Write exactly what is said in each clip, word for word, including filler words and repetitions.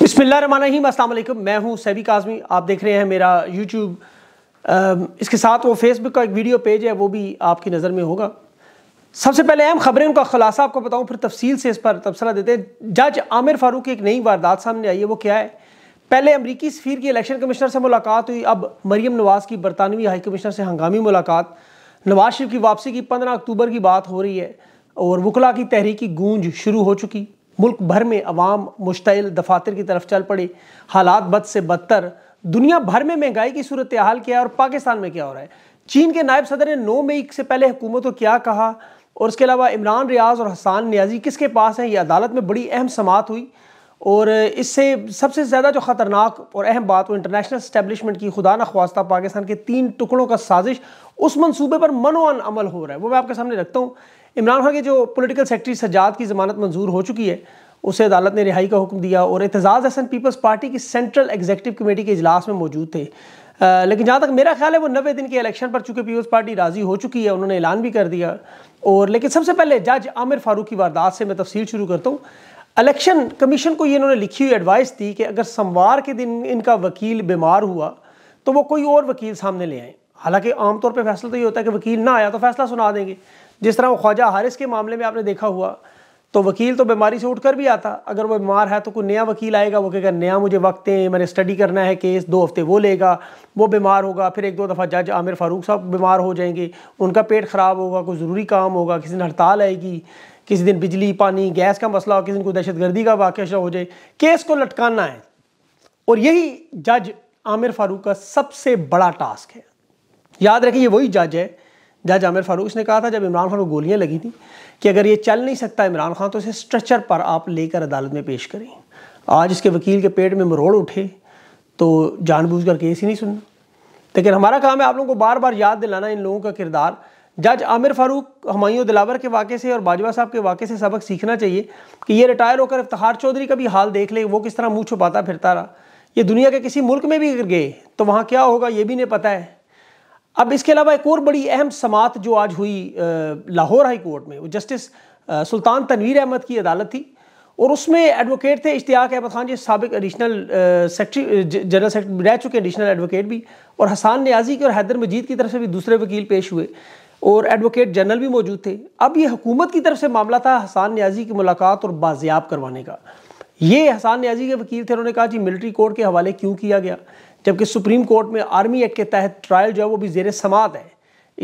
बिस्मिल्लाहिर्रहमानिर्रहीम, अस्सलाम वालेकुम। मैं हूं सैबी काज़मी, आप देख रहे हैं मेरा यूट्यूब, इसके साथ वो फेसबुक का एक वीडियो पेज है, वो भी आपकी नज़र में होगा। सबसे पहले अहम खबरें, उनका खुलासा आपको बताऊं, फिर तफसील से इस पर तबसरा देते हैं। जज आमिर फ़ारूक की एक नई वारदात सामने आई है, वो क्या है? पहले अमरीकी सफ़ीर की इलेक्शन कमिश्नर से मुलाकात हुई, अब मरीम नवाज़ की बरतानवी हाई कमिश्नर से हंगामी मुलाकात। नवाज शरीफ की वापसी की पंद्रह अक्टूबर की बात हो रही है और वकला की तहरीकी गूंज शुरू हो चुकी। मुल्क भर में अवाम मुश्तिल दफातर की तरफ चल पड़े। हालात बद से बदतर, दुनिया भर में महंगाई की सूरत हाल क्या है और पाकिस्तान में क्या हो रहा है? चीन के नायब सदर ने नौ मई से पहले हुकूमत को क्या कहा, और उसके अलावा इमरान रियाज और हसन नियाजी किसके पास हैं? ये अदालत में बड़ी अहम समात हुई। और इससे सबसे ज़्यादा जो ख़तरनाक और अहम बात, वो इंटरनेशनल इस्टेब्लिशमेंट की खुदा न ख्वास्ता पाकिस्तान के तीन टुकड़ों का साजिश, उस मनसूबे पर मनोअन अमल हो रहा है, वो मैं आपके सामने रखता हूँ। इमरान खान के जो पॉलिटिकल सेक्रेटरी सज्जाद की ज़मानत मंजूर हो चुकी है, उसे अदालत ने रिहाई का हुक्म दिया। और एतजाज़ हसन पीपल्स पार्टी की सेंट्रल एग्जीक्यूटिव कमेटी के इजलास में मौजूद थे। आ, लेकिन जहाँ तक मेरा ख्याल है, वो नब्बे दिन के इलेक्शन पर चूँकि पीपल्स पार्टी राज़ी हो चुकी है, उन्होंने ऐलान भी कर दिया। और लेकिन सबसे पहले जज आमिर फ़ारूक की वारदात से मैं तफसील शुरू करता हूँ। इलेक्शन कमीशन को ये इन्होंने लिखी हुई एडवाइस दी कि अगर सोमवार के दिन इनका वकील बीमार हुआ तो वो कोई और वकील सामने ले आए। हालांकि आमतौर पर फैसला तो ये होता है कि वकील ना आया तो फैसला सुना देंगे, जिस तरह वो ख्वाजा हारिस के मामले में आपने देखा हुआ, तो वकील तो बीमारी से उठकर भी आता। अगर वो बीमार है तो कोई नया वकील आएगा, वो कहेगा नया मुझे वक्त है, मैंने स्टडी करना है केस, दो हफ्ते वो लेगा, वो बीमार होगा, फिर एक दो दफ़ा जज आमिर फ़ारूक साहब बीमार हो जाएंगे, उनका पेट ख़राब होगा, कोई ज़रूरी काम होगा, किसी दिन हड़ताल आएगी, किसी दिन बिजली पानी गैस का मसला हो, किसी दिन कोई दहशतगर्दी का वाक़या हो जाए, केस को लटकाना है। और यही जज आमिर फ़ारूक का सबसे बड़ा टास्क है। याद रखिए, ये वही जज है, जज आमिर फ़ारूक, इसने कहा था जब इमरान खान को गोलियां लगी थी कि अगर ये चल नहीं सकता इमरान खान तो इसे स्ट्रेचर पर आप लेकर अदालत में पेश करें। आज इसके वकील के पेट में मरोड़ उठे तो जानबूझकर केस ही नहीं सुनना। लेकिन हमारा काम है आप लोगों को बार बार याद दिलाना इन लोगों का किरदार। जज आमिर फ़ारूक, हमायूं दिलावर के वाक़े से और बाजवा साहब के वाक़े से सबक सीखना चाहिए कि ये रिटायर होकर इफ्तिखार चौधरी का भी हाल देख ले, वो किस तरह मुँह छुपाता फिरता रहा। ये दुनिया के किसी मुल्क में भी अगर गए तो वहाँ क्या होगा ये भी नहीं पता है। अब इसके अलावा एक और बड़ी अहम समात जो आज हुई लाहौर हाई कोर्ट में, वो जस्टिस सुल्तान तनवीर अहमद की अदालत थी और उसमें एडवोकेट थे इश्तियाक अहमद खान जी, साबिक एडिशनल सेक्रेटरी जनरल सेक्रेटरी रह चुके एडिशनल एडवोकेट भी, और हसन नियाजी की और हैदर मजीद की तरफ से भी दूसरे वकील पेश हुए और एडवोकेट जनरल भी मौजूद थे। अब ये हुकूमत की तरफ से मामला था हसन नियाजी की मुलाकात और बाजियाब करवाने का। ये हसन नियाजी के वकील थे, उन्होंने कहा जी मिलिट्री कोर्ट के हवाले क्यों किया गया, जबकि सुप्रीम कोर्ट में आर्मी एक्ट के तहत ट्रायल जो है वो भी जेर समात है।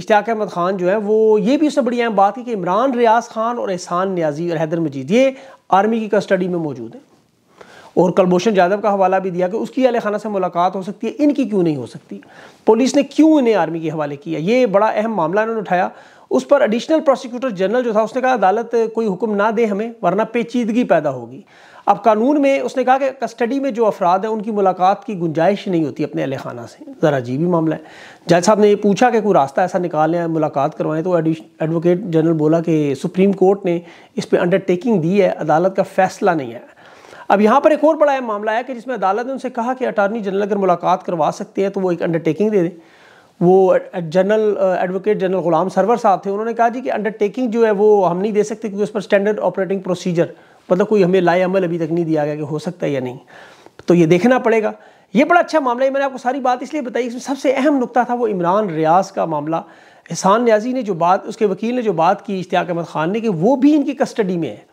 इश्तियाक अहमद खान जो है वो, ये भी उससे बड़ी अहम बात है कि इमरान रियाज खान और एहसान नियाजी और हैदर मजीद ये आर्मी की कस्टडी में मौजूद हैं। और कुलभूषण जाधव का हवाला भी दिया कि उसकी अहल खाना से मुलाकात हो सकती है, इनकी क्यों नहीं हो सकती, पुलिस ने क्यों इन्हें आर्मी के हवाले किया? ये बड़ा अहम मामला इन्होंने उठाया। उस पर एडिशनल प्रोसिक्यूटर जनरल जो था उसने कहा अदालत कोई हुक्म ना दे हमें, वरना पेचीदगी पैदा होगी। अब कानून में उसने कहा कि कस्टडी में जो अफराद हैं उनकी मुलाकात की गुंजाइश नहीं होती अपने अहल खाना से। ज़रा अजीब ही मामला है। जज साहब ने ये पूछा कि कोई रास्ता ऐसा निकाल लें मुलाकात करवाएं, तो एडवोकेट जनरल बोला कि सुप्रीम कोर्ट ने इस पर अंडरटेकिंग दी है, अदालत का फैसला नहीं आया। अब यहाँ पर एक और बड़ा अहम मामला है कि जिसमें अदालत ने उनसे कहा कि अटार्नी जनरल अगर मुलाकात करवा सकते हैं तो वो एक अंडरटेकिंग दे दें। वो general advocate general Ghulam Sarwar साहब थे, उन्होंने कहा जी कि अंडरटेकिंग जो है वो हम नहीं दे सकते क्योंकि उस पर स्टैंडर्ड ऑपरेटिंग प्रोसीजर, मतलब कोई हमें लाए अमल अभी तक नहीं दिया गया कि हो सकता है या नहीं, तो ये देखना पड़ेगा। ये बड़ा अच्छा मामला है। मैंने आपको सारी बात इसलिए बताई, इसमें सबसे अहम नुकता था वो इमरान रियाज का मामला। एहसान नियाजी ने जो बात, उसके वकील ने जो बात की इश्तियाक अहमद खान ने, कि वो भी इनकी कस्टडी में है।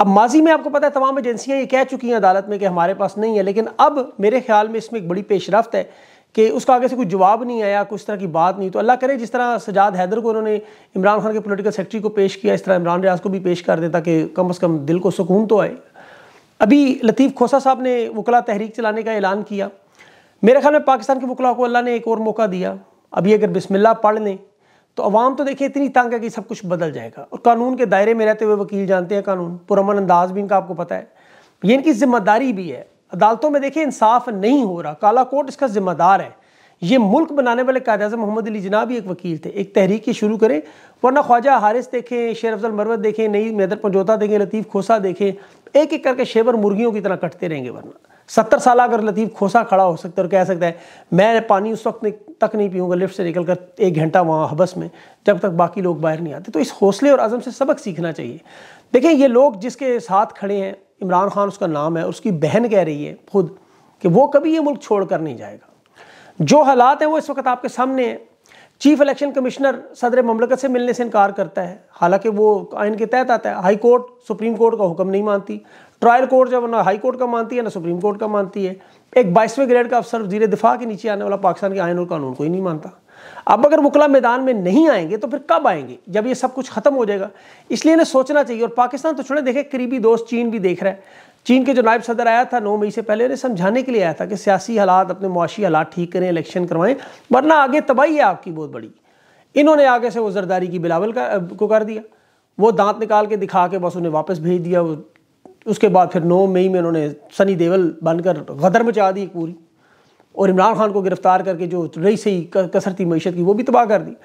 अब माजी में आपको पता है तमाम एजेंसियाँ ये कह चुकी हैं अदालत में कि हमारे पास नहीं है, लेकिन अब मेरे ख्याल में इसमें एक बड़ी पेशरफ्त है कि उसका आगे से कोई जवाब नहीं आया, कुछ तरह की बात नहीं। तो अल्लाह करे जिस तरह सज्जाद हैदर को उन्होंने इमरान खान के पॉलिटिकल सेक्रेटरी को पेश किया, इस तरह इमरान रियाज को भी पेश कर देता कि कम अज़ कम दिल को सुकून तो आए। अभी लतीफ़ खोसा साहब ने वकला तहरीक चलाने का ऐलान किया। मेरे ख्याल में पाकिस्तान के वकला को अल्लाह ने एक और मौका दिया। अभी अगर बिस्मिल्लाह पढ़ लें तो अवाम तो देखिए इतनी तंग है कि सब कुछ बदल जाएगा। और कानून के दायरे में रहते हुए वकील जानते हैं कानून, पुरअमन अंदाज भी इनका आपको पता है, ये इनकी जिम्मेदारी भी है। अदालतों में देखिए इंसाफ नहीं हो रहा, काला कोर्ट इसका जिम्मेदार है। ये मुल्क बनाने वाले कायद-ए-आज़म मोहम्मद अली जिन्ना भी एक वकील थे, एक तहरीक की शुरू करें, वरना ख्वाजा हारिस देखें, शेर अफजल मरवत देखें, नई मैदर पंजोता देखें, लतीफ़ खोसा देखें, एक एक करके शेबर मुर्गियों की तरह कटते रहेंगे। वरना सत्तर साल अगर लतीफ़ खोसा खड़ा हो सकता है और कह सकता है मैं पानी उस वक्त तक नहीं पीऊँगा लिफ्ट से निकल कर एक घंटा वहाँ हबस में, जब तक बाकी लोग बाहर नहीं आते। तो इस हौसले और अज़म से सबक सीखना चाहिए। देखें ये लोग जिसके साथ खड़े हैं, इमरान खान उसका नाम है, उसकी बहन कह रही है खुद कि वो कभी ये मुल्क छोड़कर नहीं जाएगा। जो हालात हैं वो इस वक्त आपके सामने हैं। चीफ इलेक्शन कमिश्नर सदर ममलकत से मिलने से इनकार करता है, हालांकि वो आइन के तहत आता है। हाई कोर्ट सुप्रीम कोर्ट का हुक्म नहीं मानती, ट्रायल कोर्ट जब ना हाई कोर्ट का मानती है ना सुप्रीम कोर्ट का मानती है। एक बाईसवें ग्रेड का अफसर वज़ीर दिफा के नीचे आने वाला पाकिस्तान के आइन और कानून को ही नहीं मानता। अब अगर वकला मैदान में नहीं आएंगे तो फिर कब आएंगे, जब ये सब कुछ ख़त्म हो जाएगा। इसलिए इन्हें सोचना चाहिए। और पाकिस्तान तो छोड़े, देखे करीबी दोस्त चीन भी देख रहा है। चीन के जो नायब सदर आया था नौ मई से पहले, उन्हें समझाने के लिए आया था कि सियासी हालात, अपने मुआशी हालात ठीक करें, इलेक्शन करवाएं, वरना आगे तबाही है आपकी बहुत बड़ी। इन्होंने आगे से वो जरदारी की बिलावल का को कर दिया, वो दांत निकाल के दिखा के बस उन्हें वापस भेज दिया। वो उसके बाद फिर नौ मई में उन्होंने सनी देवल बनकर गदर मचा दी पूरी, और इमरान खान को गिरफ्तार करके जो रही सही कसरती मीशत की वो भी तबाह कर दी।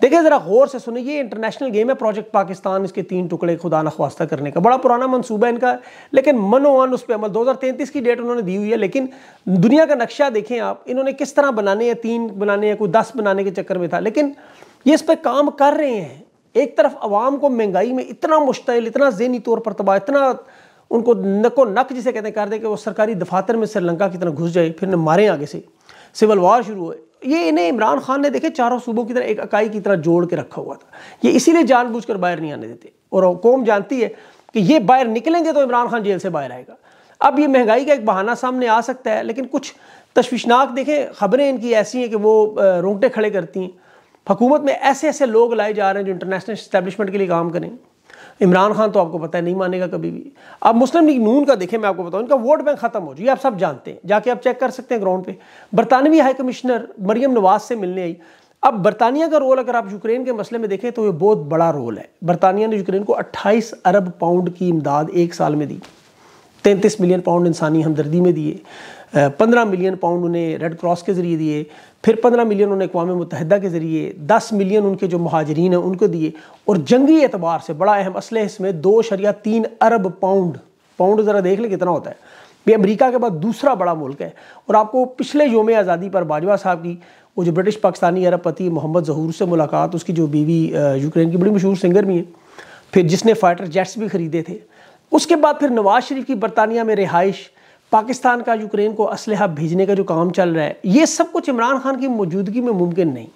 देखिए ज़रा गौर से सुनिए, ये इंटरनेशनल गेम है प्रोजेक्ट पाकिस्तान, इसके तीन टुकड़े खुदा न ख्वास्ता करने का बड़ा पुराना मंसूबा है इनका, लेकिन मनोवन उस पर अमल दो हज़ार तैंतीस की डेट उन्होंने दी हुई है। लेकिन दुनिया का नक्शा देखें आप, इन्होंने किस तरह बनाने या तीन बनाने या कोई दस बनाने के चक्कर में था, लेकिन ये इस पर काम कर रहे हैं। एक तरफ आवाम को महंगाई में इतना मुश्तिल, इतना ज़हनी तौर पर तबाह, इतना उनको नको नक जिसे कहते हैं कर दे कि वो सरकारी दफातर में श्रीलंका की तरह घुस जाए, फिर मारे आगे से सिविल वार शुरू हुए। ये इन्हें इमरान खान ने देखे चारों सूबों की तरह एक इकाई की तरह जोड़ के रखा हुआ था। ये इसीलिए जानबूझकर बाहर नहीं आने देते, और कौम जानती है कि ये बाहर निकलेंगे तो इमरान खान जेल से बाहर आएगा। अब ये महंगाई का एक बहाना सामने आ सकता है, लेकिन कुछ तश्वीशनाक देखें खबरें इनकी ऐसी हैं कि वो रोंगटे खड़े करती हैं। हुकूमत में ऐसे ऐसे लोग लाए जा रहे हैं जो इंटरनेशनल इस्टेब्लिशमेंट के लिए काम करें। इमरान खान तो आपको पता है नहीं मानेगा कभी भी। अब मुस्लिम लीग नून का देखें, मैं आपको बताऊं, इनका वोट बैंक खत्म हो चुका, आप सब जानते हैं, जाके आप चेक कर सकते हैं ग्राउंड पे। बरतानवी हाई कमिश्नर मरियम नवाज से मिलने आई। अब बरतानिया का रोल अगर आप यूक्रेन के मसले में देखें तो ये बहुत बड़ा रोल है। बरतानिया ने यूक्रेन को अट्ठाईस अरब पाउंड की इमदाद एक साल में दी, तैंतीस मिलियन पाउंड इंसानी हमदर्दी में दिए, पंद्रह मिलियन पाउंड उन्हें रेड क्रॉस के ज़रिए दिए, फिर पंद्रह मिलियन उन्हें अक़वाम मुत्तहिदा के ज़रिए, दस मिलियन उनके जो महाजरीन हैं उनको दिए, और जंगी एतबार से बड़ा अहम असले इसमें दो शरिया तीन अरब पाउंड पाउंड ज़रा देख लें कितना होता है। ये अमेरिका के बाद दूसरा बड़ा मुल्क है। और आपको पिछले योम आज़ादी पर बाजवा साहब की वो जो ब्रिटिश पाकिस्तानी अरबपति मोहम्मद जहूर से मुलाकात, उसकी जो बीवी यूक्रेन की बड़ी मशहूर सिंगर भी है, फिर जिसने फाइटर जेट्स भी ख़रीदे थे। उसके बाद फिर नवाज शरीफ की बरतानिया में रिहाइश, पाकिस्तान का यूक्रेन को असलहा भेजने का जो काम चल रहा है, ये सब कुछ इमरान खान की मौजूदगी में मुमकिन नहीं।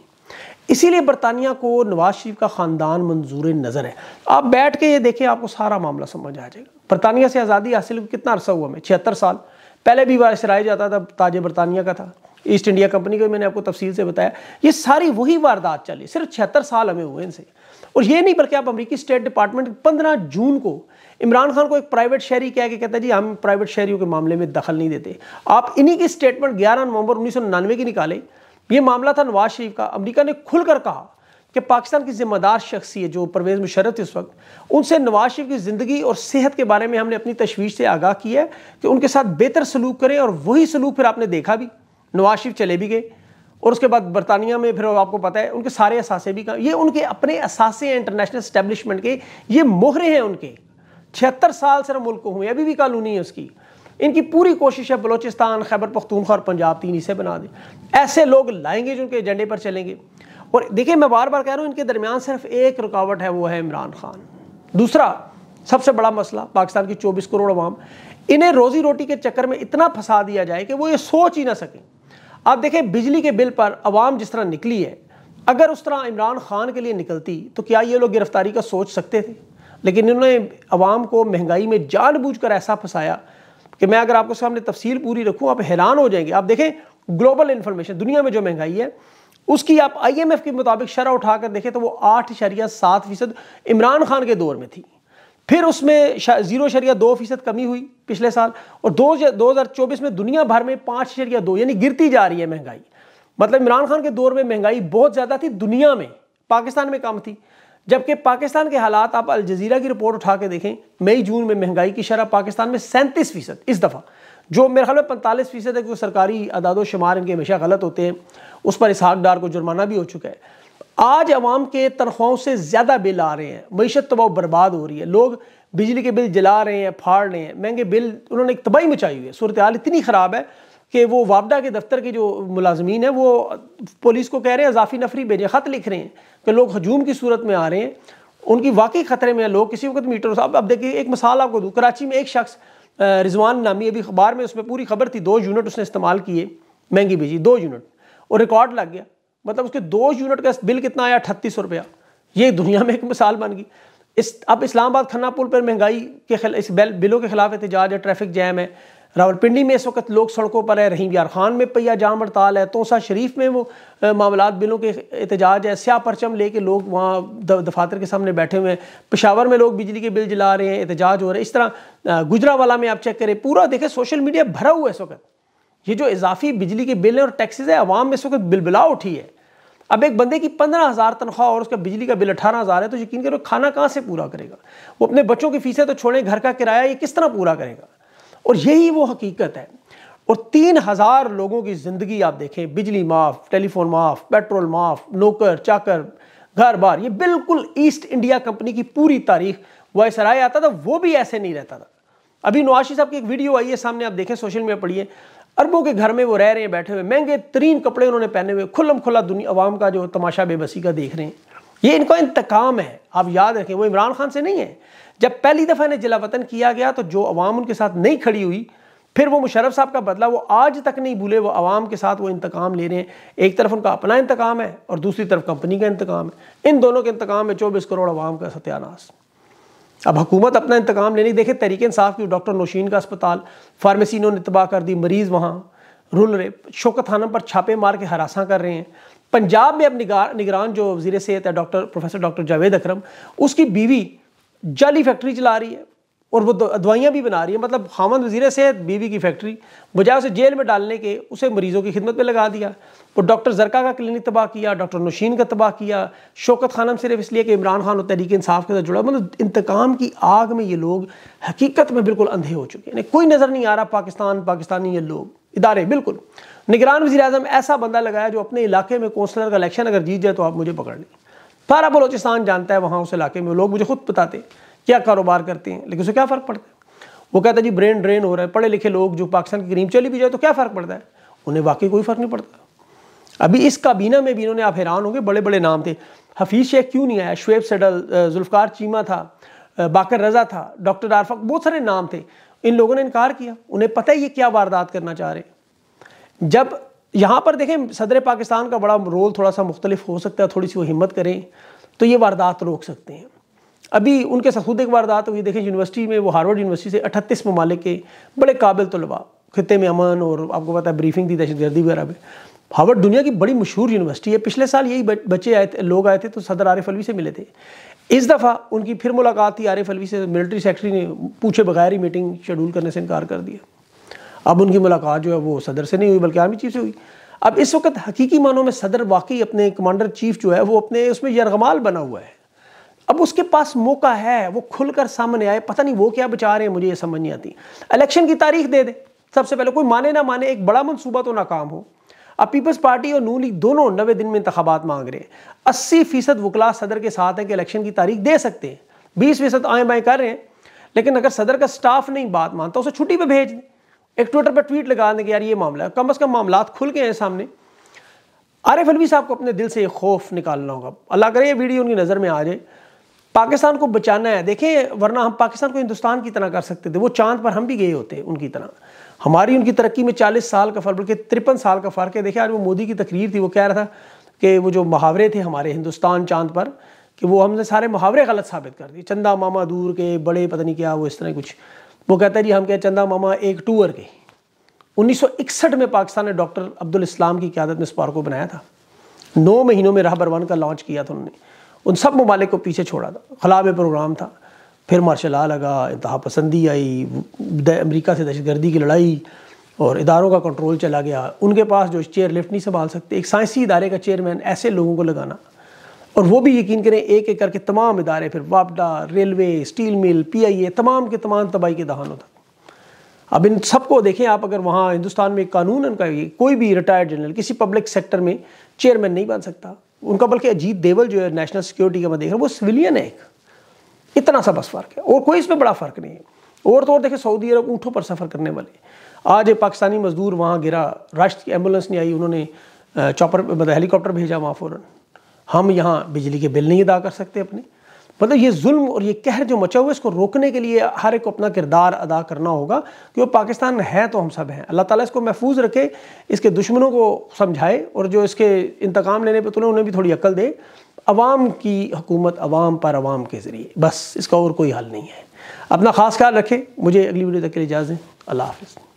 इसीलिए बरतानिया को नवाज शरीफ का ख़ानदान मंजूर नज़र है। आप बैठ के ये देखें, आपको सारा मामला समझ आ जाएगा। बरतानिया से आज़ादी हासिल कितना अरसा हुआ, मैं छिहत्तर साल पहले भी वायसराय जाता था, ताज बरतानिया का था, ईस्ट इंडिया कंपनी का मैंने आपको तफसील से बताया। ये सारी वही वारदात चली, सिर्फ छिहत्तर साल हमें हुए इनसे। और ये नहीं बल्कि आप अमेरिकी स्टेट डिपार्टमेंट पंद्रह जून को इमरान खान को एक प्राइवेट शहरी कह के कहता है जी हम प्राइवेट शहरियों के मामले में दखल नहीं देते। आप इन्हीं की स्टेटमेंट ग्यारह नवंबर उन्नीस सौ निन्यानवे की निकाले। ये मामला था नवाज शरीफ का। अमेरिका ने खुलकर कहा कि पाकिस्तान की जिम्मेदार शख्सियत जो परवेज़ मुशर्रफ थे उस वक्त, उनसे नवाज शरीफ की ज़िंदगी और सेहत के बारे में हमने अपनी तशवीश से आगाह किया है कि उनके साथ बेहतर सलूक करें, और वही सलूक फिर आपने देखा भी। नवाज शरीफ चले भी गए, और उसके बाद बरतानिया में फिर आपको पता है उनके सारे असासे भी का, ये उनके अपने असासे हैं इंटरनेशनल इस्टेब्लिशमेंट के, ये मोहरे हैं उनके। छिहत्तर साल सिर्फ मुल्क को हुए, अभी भी कॉलोनी है उसकी। इनकी पूरी कोशिश है बलोचिस्तान, खैबर पख्तूनख्वा और पंजाब तीन हिस्से बना दें। ऐसे लोग लाएंगे जो उनके एजेंडे पर चलेंगे। और देखिए मैं बार बार कह रहा हूँ, इनके दरमियान सिर्फ एक रुकावट है, वो है इमरान खान। दूसरा सबसे बड़ा मसला पाकिस्तान की चौबीस करोड़ अवाम, इन्हें रोज़ी रोटी के चक्कर में इतना फंसा दिया जाए कि वो ये सोच ही ना सकें। आप देखें बिजली के बिल पर अवाम जिस तरह निकली है, अगर उस तरह इमरान खान के लिए निकलती तो क्या ये लोग गिरफ्तारी का सोच सकते थे। लेकिन इन्होंने अवाम को महंगाई में जानबूझकर ऐसा फंसाया कि मैं अगर आपको सामने तफसील पूरी रखूं आप हैरान हो जाएंगे। आप देखें ग्लोबल इन्फॉर्मेशन, दुनिया में जो महंगाई है उसकी आप आई एम एफ के मुताबिक शरह उठाकर देखें तो वो आठ शरिया सात फीसद इमरान खान के दौर में थी, फिर उसमें जीरो शरिया दो फीसद कमी हुई पिछले साल, और दो दो हज़ार चौबीस में दुनिया भर में पाँच शरिया दो, यानी गिरती जा रही है महंगाई। मतलब इमरान खान के दौर में महंगाई बहुत ज़्यादा थी दुनिया में, पाकिस्तान में कम थी। जबकि पाकिस्तान के हालात आप अल जज़ीरा की रिपोर्ट उठा के देखें, मई जून में महंगाई की शरह पाकिस्तान में सैंतीस फीसद इस दफ़ा, जो मेरे ख्याल में पैंतालीस फीसद है, क्योंकि सरकारी अदादो शुमार इनके हमेशा गलत होते हैं, उस पर इसहाक डार को जुर्माना भी हो चुका है। आज अवाम के तनख्वाहों से ज़्यादा बिल आ रहे हैं, मीशत तबाह बर्बाद हो रही है, लोग बिजली के बिल जला रहे हैं, फाड़ रहे हैं, महंगे बिल, उन्होंने एक तबाही मचाई हुई है। सूरत हाल इतनी ख़राब है कि वो वापडा के दफ्तर के जो मुलाजमीन हैं वो पुलिस को कह रहे हैं अजाफी नफरी भेजें, ख़त लिख रहे हैं कि लोग हजूम की सूरत में आ रहे हैं। उनकी वाकई खतरे में है लोग, किसी वक्त मीटर। अब अब देखिए एक मिसाल आपको दूँ, कराची में एक शख्स रिजवान नामी, अभी अखबार में उसमें पूरी खबर थी, दो यूनिट उसने इस्तेमाल किए महंगी बिजली, दो यूनिट, और रिकॉर्ड लग गया। मतलब उसके दो यूनिट का बिल कितना आया, अट्ठतीस सौ रुपया। ये दुनिया में एक मिसाल बन गई। इस अब इस्लामाबाद खन्ना पुल पर महंगाई के इस बिलों के खिलाफ एहतजाज है, ट्रैफिक जैम है। रावलपिंडी में इस वक्त लोग सड़कों पर है, रहीम यार खान में पहिया जाम हड़ताल है, तोसा शरीफ में वो मामलात बिलों के एहतजाज है, स्याह परचम लेके लोग वहाँ दफातर के सामने बैठे हुए हैं। पेशावर में लोग बिजली के बिल जला रहे हैं, एहतजाज हो रहे हैं। इस तरह गुजरावाला में आप चेक करें, पूरा देखें, सोशल मीडिया भरा हुआ है इस वक्त। ये जो इजाफी बिजली के बिल हैं और टैक्सेस है, आवाम में इस वक्त बिलबिला उठी है। अब एक बंदे की पंद्रह हज़ार तनख्वाह और उसका बिजली का बिल अठारह हज़ार है, तो यकीन करो खाना कहाँ से पूरा करेगा वो, अपने बच्चों की फीसें तो छोड़ें, घर का किराया ये किस तरह पूरा करेगा। और यही वो हकीकत है। और तीन हज़ार लोगों की ज़िंदगी आप देखें, बिजली माफ़, टेलीफोन माफ़, पेट्रोल माफ़, नौकर चाकर, घर बार, ये बिल्कुल ईस्ट इंडिया कंपनी की पूरी तारीख। वायसराय आता था वो भी ऐसे नहीं रहता था। अभी नवाज शरीफ साहब की एक वीडियो आई है सामने, आप देखें, सोशल मीडिया पढ़िए, अरबों के घर में वो रह रहे हैं बैठे हुए, महंगे तरीन कपड़े उन्होंने पहने हुए, खुल्लम खुला दुनिया अवाम का जो तमाशा बेबसी का देख रहे हैं। ये इनका इंतकाम है, आप याद रखें। वो इमरान खान से नहीं है, जब पहली दफ़ा इन्हें जिला वतन किया गया तो जो अवाम उनके साथ नहीं खड़ी हुई, फिर वो मुशर्रफ साहब का बदला वो आज तक नहीं भूले, वो अवाम के साथ वो इंतकाम ले रहे हैं। एक तरफ उनका अपना इंतकाम है और दूसरी तरफ कंपनी का इंतकाम है। इन दोनों के इंतकाम में चौबीस करोड़ अवाम का सत्यानाश। अब हुकूमत अपना इंतकाम लेने, देखे तहरीक इंसाफ की डॉक्टर नौशीन का अस्पताल, फार्मेसी इन्होंने तबाह कर दी, मरीज़ वहाँ रुल रहे, शौकत खानम पर छापे मार के हरासा कर रहे हैं। पंजाब में अब निगार निगरान जो वज़ीर सेहत है doctor professor doctor Javed Akram, उसकी बीवी जाली फैक्ट्री चला रही है और वो दवाइयाँ भी बना रही है। मतलब खामन वज़ीर सेहत, बीवी की फैक्ट्री, बजाय उसे जेल में डालने के उसे मरीज़ों की खिदमत में लगा दिया। वो डॉक्टर जरका का क्लिनिक तबाह किया, डॉक्टर नौशीन का तबाह किया, शौकत खानम सिर्फ इसलिए कि इमरान खान और तहरीक इंसाफ के साथ जुड़ा। मतलब इंतकाम की आग में ये लोग हकीकत में बिल्कुल अंधे हो चुके हैं, कोई नज़र नहीं आ रहा पाकिस्तान, पाकिस्तानी ये लोग इदारे। बिल्कुल निगरान वज़ीर आज़म ऐसा बंदा लगाया जो अपने इलाके में कौंसलर का इलेक्शन अगर जीत जाए तो आप मुझे पकड़ लें। सारा बलोचिस्तान जानता है, वहाँ उस इलाके में लोग मुझे खुद बताते क्या कारोबार करते हैं, लेकिन उसे क्या फ़र्क पड़ता है। वो कहता है जी ब्रेन ड्रेन हो रहा है, पढ़े लिखे लोग जो पाकिस्तान की करीम चली भी जाए तो क्या फ़र्क पड़ता है, उन्हें वाकई कोई फ़र्क नहीं पड़ता। अभी इस काबीना में भी इन्होंने, आप हैरान होंगे, बड़े बड़े नाम थे, हफीज़ शेख क्यों नहीं आया, शुएब सडल, जुल्फ़कार चीमा था, बाकर रज़ा था, डॉक्टर आरफक, बहुत सारे नाम थे। इन लोगों ने इनकार किया, उन्हें पता ही ये क्या वारदात करना चाह रहे हैं। जब यहाँ पर देखें सदर पाकिस्तान का बड़ा रोल थोड़ा सा मुख्तलिफ हो सकता है, थोड़ी सी वो हिम्मत करें तो ये वारदात रोक सकते हैं। अभी उनके साथ खुद एक वारदात हुई, देखें यूनिवर्सिटी में, वो हार्वर्ड यूनिवर्सिटी से अठतीस ममालिक के बड़े काबिल तलबा, खिते में अमन और आपको पता है ब्रीफिंग थी दहशत गर्दी वगैरह में। हार्वर्ड दुनिया की बड़ी मशहूर यूनिवर्सिटी है। पिछले साल यही बच्चे आए थे, लोग आए थे तो सदर आरिफ अलवी से मिले थे। इस दफ़ा उनकी फिर मुलाकात थी आरिफ अलवी से, मिलिट्री सेक्रेटरी ने पूछे बगैर ही मीटिंग शेड्यूल करने से इनकार कर दिया। अब उनकी मुलाकात जो है वो सदर से नहीं हुई बल्कि आर्मी चीफ से हुई। अब इस वक्त हकीकी मानों में सदर वाकई अपने कमांडर चीफ जो है वो अपने उसमें यरगमाल बना हुआ है। अब उसके पास मौका है, वो खुलकर सामने आए, पता नहीं वो क्या बचा रहे हैं, मुझे ये समझ नहीं आती। इलेक्शन की तारीख दे दे सबसे पहले, कोई माने ना माने, एक बड़ा मनसूबा तो नाकाम हो। अब पीपल्स पार्टी और नून लीग दोनों नवे दिन में इंतखाबात मांग रहे हैं। अस्सी फीसद वकला सदर के साथ हैं कि इलेक्शन की तारीख दे सकते हैं, बीस फीसद आए बाएँ कर रहे हैं। लेकिन अगर सदर का स्टाफ नहीं बात मानता, उसे छुट्टी पर भेज दें, एक ट्विटर पर ट्वीट लगा दें कि यार ये मामला है। कम अज़ कम मामला खुल के हैं सामने। आरिफ अलवी साहब को अपने दिल से खौफ निकालना होगा, अल्लाह करे ये वीडियो उनकी नज़र में आ जाए। पाकिस्तान को बचाना है, देखें, वरना हम पाकिस्तान को हिंदुस्तान की तरह कर सकते थे, वो चांद पर हम भी गए होते उनकी तरह। हमारी उनकी तरक्की में चालीस साल का फर्क, बल्कि तिरपन साल का फ़र्क है। देखिए आज वो मोदी की तकरीर थी, वो कह रहा था कि वो जो मुहावरे थे हमारे हिंदुस्तान चांद पर, कि वो हमने सारे मुहावरे गलत साबित कर दिए, चंदा मामा दूर के, बड़े पता नहीं क्या, वो इस तरह कुछ। वो कहता है जी हम क्या चंदा मामा एक टूअर के। उन्नीस सौ इकसठ में पाकिस्तान ने डॉक्टर अब्दुल इस्लाम की क़यादत में इस पार्क को बनाया था, नौ महीनों में राहबर वन का लॉन्च किया था उन्होंने, उन सब ममालिक को पीछे छोड़ा था, खिलाफ प्रोग्राम था। फिर मार्शल लॉ लगा, इंतहा पसंदी आई, अमेरिका से दहशतगर्दी की लड़ाई और इदारों का कंट्रोल चला गया। उनके पास जो चेयर लिफ्ट नहीं संभाल सकते, एक साइंसी इदारे का चेयरमैन, ऐसे लोगों को लगाना, और वो भी यकीन करें एक एक करके तमाम इदारे, फिर वापडा, railway, steel mill, P I A, तमाम के तमाम तबाही के दहानों तक। अब इन सबको देखें आप, अगर वहाँ हिंदुस्तान में कानून उनका, कोई भी रिटायर्ड जनरल किसी पब्लिक सेक्टर में चेयरमैन नहीं बन सकता उनका। बल्कि अजीत देवल जो है नेशनल सिक्योरिटी का मैं देख रहा हूँ, वो सिविलियन है, इतना सा बस फ़र्क है और कोई इसमें बड़ा फ़र्क नहीं है। और तो और देखें सऊदी अरब ऊँटों पर सफ़र करने वाले, आज एक पाकिस्तानी मज़दूर वहाँ गिरा, राष्ट्र की एम्बुलेंस नहीं आई, उन्होंने चॉपर मतलब हेलीकॉप्टर भेजा वहाँ फ़ौरन। हम यहाँ बिजली के बिल नहीं अदा कर सकते अपने, मतलब ये जुल्म और ये कहर जो मचा हुआ है इसको रोकने के लिए हर एक को अपना किरदार अदा करना होगा कि वो पाकिस्तान है तो हम सब हैं। अल्लाह ताला इसको महफूज रखे, इसके दुश्मनों को समझाए और जो इसके इंतकाम लेने पर तुले उन्हें भी थोड़ी अक्ल दे। अवाम की हुकूमत अवाम पर अवाम के ज़रिए, बस इसका और कोई हल नहीं है। अपना ख़ास ख्याल रखें। मुझे अगली वीडियो तक के लिए इजाज़त दें। अल्लाह हाफ़िज़।